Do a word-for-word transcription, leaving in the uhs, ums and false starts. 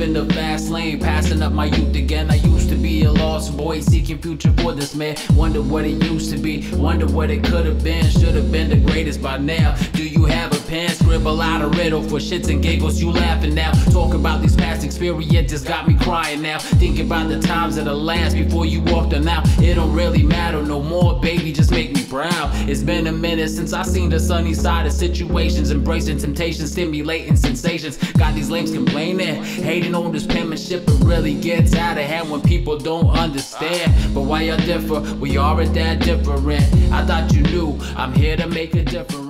up in the fast lane, passing up my youth again. I used to be a lost boy, seeking future for this man. Wonder what it used to be, wonder what it could have been. Should have been the greatest by now. Do you have a pen? Scribble out a riddle for shits and giggles, you laughing now. Talk about these past experiences, got me crying now. Think about the times of the last before you walked on out. It don't really matter no more, baby, just make me proud. It's been a minute since I seen the sunny side of situations. Embracing temptations, stimulating sensations. Got these lames complaining, hating on this penmanship. It really gets out of hand when people don't understand. But why y'all differ? We are at that different. I thought you knew, I'm here to make a difference.